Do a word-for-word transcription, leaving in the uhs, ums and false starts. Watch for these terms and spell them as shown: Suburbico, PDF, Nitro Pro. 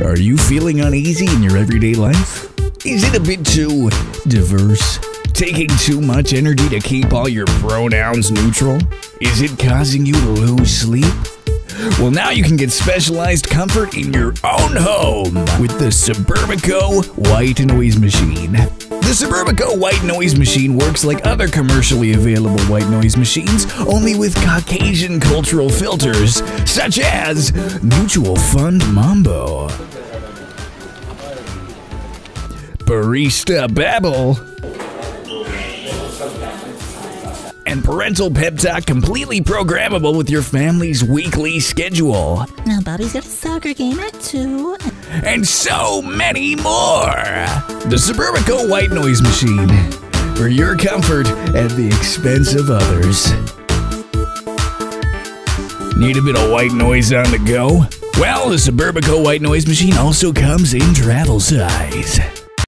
Are you feeling uneasy in your everyday life? Is it a bit too diverse? Taking too much energy to keep all your pronouns neutral? Is it causing you to lose sleep? Well, now you can get specialized comfort in your own home with the Suburbico White Noise Machine. The Suburbico White Noise Machine works like other commercially available white noise machines, only with Caucasian cultural filters, such as Mutual Fund Mambo, Barista Babble, and Parental Pep Talk, completely programmable with your family's weekly schedule. Now Bobby's got a soccer game at two. And so many more! The Suburbico White Noise Machine. For your comfort at the expense of others. Need a bit of white noise on the go? Well, the Suburbico White Noise Machine also comes in travel size.